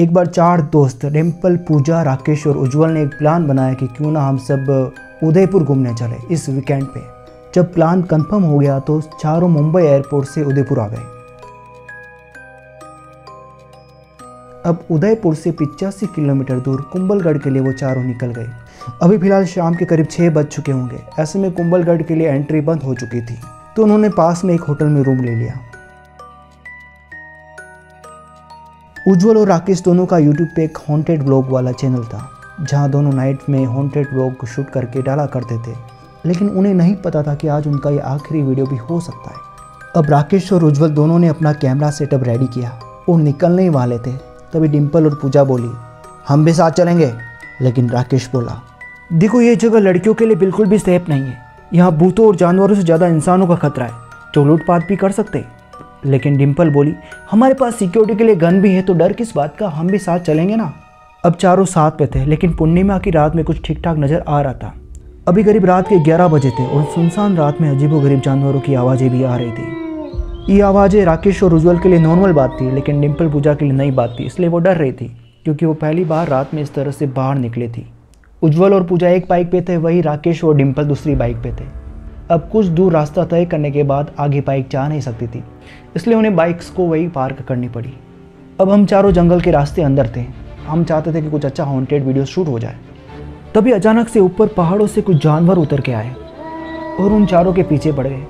एक बार चार दोस्त रिम्पल, पूजा, राकेश और उज्जवल ने एक प्लान बनाया कि क्यों ना हम सब उदयपुर घूमने चले इस वीकेंड पे। जब प्लान कंफर्म हो गया तो चारों मुंबई एयरपोर्ट से उदयपुर आ गए। अब उदयपुर से 85 किलोमीटर दूर कुंभलगढ़ के लिए वो चारों निकल गए। अभी फिलहाल शाम के करीब 6 बज चुके होंगे। ऐसे में कुंभलगढ़ के लिए एंट्री बंद हो चुकी थी, तो उन्होंने पास में एक होटल में रूम ले लिया। उज्जवल और राकेश दोनों का यूट्यूब पे एक हॉन्टेड व्लॉग वाला चैनल था, जहाँ दोनों नाइट में हॉन्टेड व्लॉग शूट करके डाला करते थे, लेकिन उन्हें नहीं पता था कि आज उनका ये आखिरी वीडियो भी हो सकता है। अब राकेश और उज्जवल दोनों ने अपना कैमरा सेटअप रेडी किया और निकलने ही वाले थे, तभी डिम्पल और पूजा बोली, हम भी साथ चलेंगे। लेकिन राकेश बोला, देखो ये जगह लड़कियों के लिए बिल्कुल भी सेफ नहीं है, यहाँ भूतों और जानवरों से ज़्यादा इंसानों का खतरा है, तो लूटपाट भी कर सकते। लेकिन डिम्पल बोली, हमारे पास सिक्योरिटी के लिए गन भी है, तो डर किस बात का, हम भी साथ चलेंगे ना। अब चारों साथ पे थे, लेकिन पूर्णिमा की रात में कुछ ठीक ठाक नज़र आ रहा था। अभी करीब रात के 11 बजे थे और सुनसान रात में अजीबोगरीब जानवरों की आवाज़ें भी आ रही थी। ये आवाज़ें राकेश और उज्जवल के लिए नॉर्मल बात थी, लेकिन डिम्पल पूजा के लिए नई बात थी, इसलिए वो डर रही थी, क्योंकि वो पहली बार रात में इस तरह से बाहर निकली थी। उज्जवल और पूजा एक बाइक पर थे, वही राकेश और डिम्पल दूसरी बाइक पर थे। अब कुछ दूर रास्ता तय करने के बाद आगे बाइक जा नहीं सकती थी, इसलिए उन्हें बाइक्स को वही पार्क करनी पड़ी। अब हम चारों जंगल के रास्ते अंदर थे। हम चाहते थे कि कुछ अच्छा हॉन्टेड वीडियो शूट हो जाए। तभी अचानक से ऊपर पहाड़ों से कुछ जानवर उतर के आए और उन चारों के पीछे पड़ गए।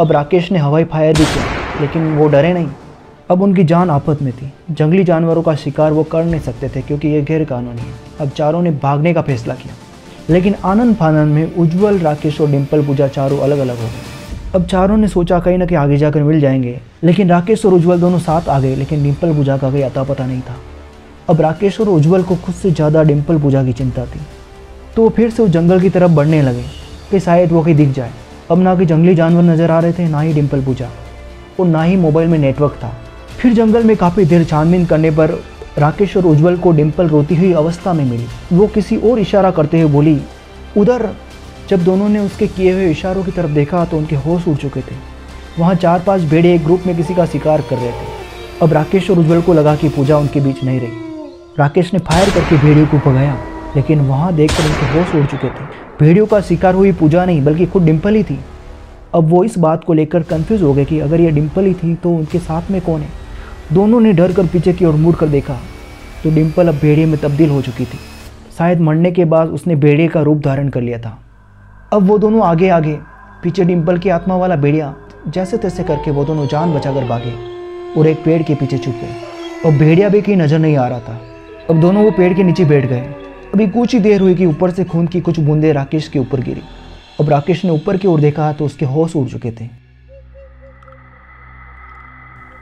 अब राकेश ने हवाई फायर भी किया, लेकिन वो डरे नहीं। अब उनकी जान आफत में थी। जंगली जानवरों का शिकार वो कर नहीं सकते थे, क्योंकि ये गैर कानूनी है। अब चारों ने भागने का फैसला किया, लेकिन आनंद फानन में उज्जवल, राकेश और डिम्पल, पूजा चारों अलग अलग हो गए। अब चारों ने सोचा कहीं ना कहीं आगे जाकर मिल जाएंगे, लेकिन राकेश और उज्जवल दोनों साथ आ गए, लेकिन डिम्पल पूजा का कोई अता पता नहीं था। अब राकेश और उज्जवल को खुद से ज़्यादा डिम्पल पूजा की चिंता थी, तो वो फिर से उस जंगल की तरफ बढ़ने लगे कि शायद वो कहीं दिख जाए। अब ना कि जंगली जानवर नज़र आ रहे थे, ना ही डिम्पल पूजा, और ना ही मोबाइल में नेटवर्क था। फिर जंगल में काफ़ी देर छानबीन करने पर राकेश और उज्जवल को डिम्पल रोती हुई अवस्था में मिली। वो किसी और इशारा करते हुए बोली, उधर। जब दोनों ने उसके किए हुए इशारों की तरफ देखा तो उनके होश उड़ चुके थे। वहाँ 4-5 भेड़े एक ग्रुप में किसी का शिकार कर रहे थे। अब राकेश और उज्जवल को लगा कि पूजा उनके बीच नहीं रही। राकेश ने फायर करके भेड़ियों को भगाया, लेकिन वहाँ देखकर उनके होश उड़ चुके थे। भेड़ियों का शिकार हुई पूजा नहीं, बल्कि खुद डिम्पल ही थी। अब वो इस बात को लेकर कन्फ्यूज़ हो गए कि अगर ये डिम्पल ही थी तो उनके साथ में कौन है। दोनों ने डर कर पीछे की ओर मुड़ कर देखा तो डिम्पल अब भेड़िए में तब्दील हो चुकी थी। शायद मरने के बाद उसने भेड़िए का रूप धारण कर लिया था। अब वो दोनों आगे आगे, पीछे डिम्पल की आत्मा वाला भेड़िया। जैसे तैसे करके वो दोनों जान बचाकर भागे और एक पेड़ के पीछे छुप गए। अब भेड़िया भी कहीं नज़र नहीं आ रहा था। अब दोनों वो पेड़ के नीचे बैठ गए। अभी कुछ ही देर हुई कि ऊपर से खून की कुछ बूंदें राकेश के ऊपर गिरी। अब राकेश ने ऊपर की ओर देखा तो उसके होश उड़ चुके थे।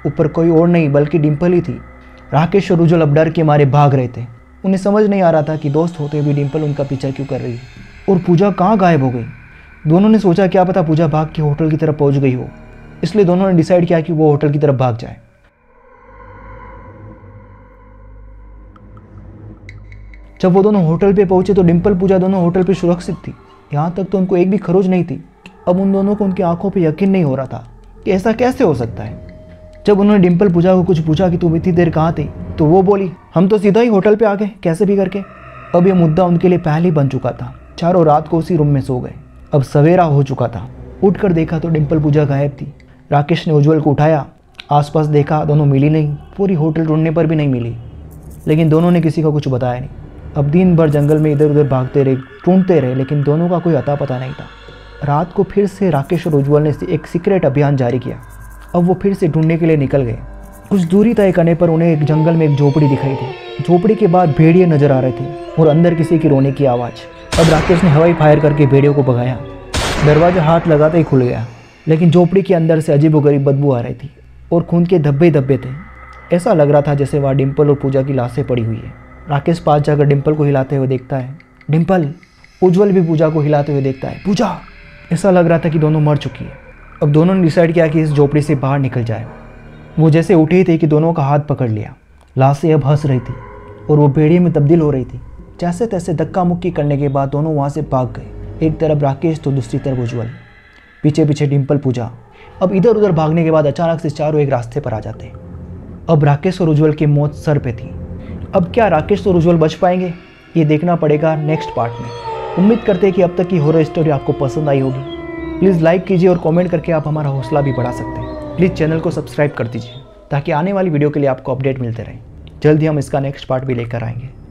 ऊपर कोई और नहीं बल्कि डिम्पल ही थी। राकेश और उज्जवल अब डर के मारे भाग रहे थे। उन्हें समझ नहीं आ रहा था कि दोस्त होते हुए डिम्पल उनका पीछा क्यों कर रही है और पूजा कहाँ गायब हो गई। दोनों ने सोचा क्या पता पूजा भाग के होटल की तरफ पहुँच गई हो, इसलिए दोनों ने डिसाइड किया कि वो होटल की तरफ भाग जाए। जब वो दोनों होटल पे पहुँचे तो डिम्पल पूजा दोनों होटल पे सुरक्षित थी। यहाँ तक तो उनको एक भी खरोच नहीं थी। अब उन दोनों को उनकी आंखों पे यकीन नहीं हो रहा था कि ऐसा कैसे हो सकता है। जब उन्होंने डिम्पल पूजा को कुछ पूछा कि तुम इतनी देर कहाँ थे, तो वो बोली, हम तो सीधा ही होटल पर आ गए कैसे भी करके। अब ये मुद्दा उनके लिए पहले ही बन चुका था। चारों रात को उसी रूम में सो गए। अब सवेरा हो चुका था। उठकर देखा तो डिम्पल पूजा गायब थी। राकेश ने उज्जवल को उठाया, आसपास देखा, दोनों मिली नहीं। पूरी होटल ढूंढने पर भी नहीं मिली, लेकिन दोनों ने किसी को कुछ बताया नहीं। अब दिन भर जंगल में इधर उधर भागते रहे, ढूंढते रहे, लेकिन दोनों का कोई अता पता नहीं था। रात को फिर से राकेश और उज्जवल ने एक सीक्रेट अभियान जारी किया। अब वो फिर से ढूंढने के लिए निकल गए। कुछ दूरी तय करने पर उन्हें एक जंगल में एक झोपड़ी दिखाई थी। झोपड़ी के बाद भेड़िए नजर आ रहे थे और अंदर किसी की रोने की आवाज़। अब राकेश ने हवाई फायर करके भेड़ियों को भगाया। दरवाज़ा हाथ लगाते ही खुल गया, लेकिन झोपड़ी के अंदर से अजीबोगरीब बदबू आ रही थी और खून के धब्बे धब्बे थे। ऐसा लग रहा था जैसे वहाँ डिम्पल और पूजा की लाशें पड़ी हुई है। राकेश पास जाकर डिम्पल को हिलाते हुए देखता है, डिम्पल। उज्जवल भी पूजा को हिलाते हुए देखता है, पूजा। ऐसा लग रहा था कि दोनों मर चुकी है। अब दोनों ने डिसाइड किया कि इस झोपड़ी से बाहर निकल जाए। वो जैसे उठे ही थे कि दोनों का हाथ पकड़ लिया। लाशें अब हंस रही थी और वो भेड़िए में तब्दील हो रही थी। जैसे तैसे धक्का मुक्की करने के बाद दोनों वहाँ से भाग गए। एक तरफ राकेश तो दूसरी तरफ उज्जवल, पीछे पीछे डिम्पल पूजा। अब इधर उधर भागने के बाद अचानक से चारों एक रास्ते पर आ जाते। अब राकेश और उज्जवल की मौत सर पे थी। अब क्या राकेश और उज्ज्वल बच पाएंगे, ये देखना पड़ेगा नेक्स्ट पार्ट में। उम्मीद करते हैं कि अब तक की हॉरर स्टोरी आपको पसंद आई होगी। प्लीज़ लाइक कीजिए और कमेंट करके आप हमारा हौसला भी बढ़ा सकते हैं। प्लीज़ चैनल को सब्सक्राइब कर दीजिए ताकि आने वाली वीडियो के लिए आपको अपडेट मिलते रहे। जल्द ही हम इसका नेक्स्ट पार्ट भी लेकर आएंगे।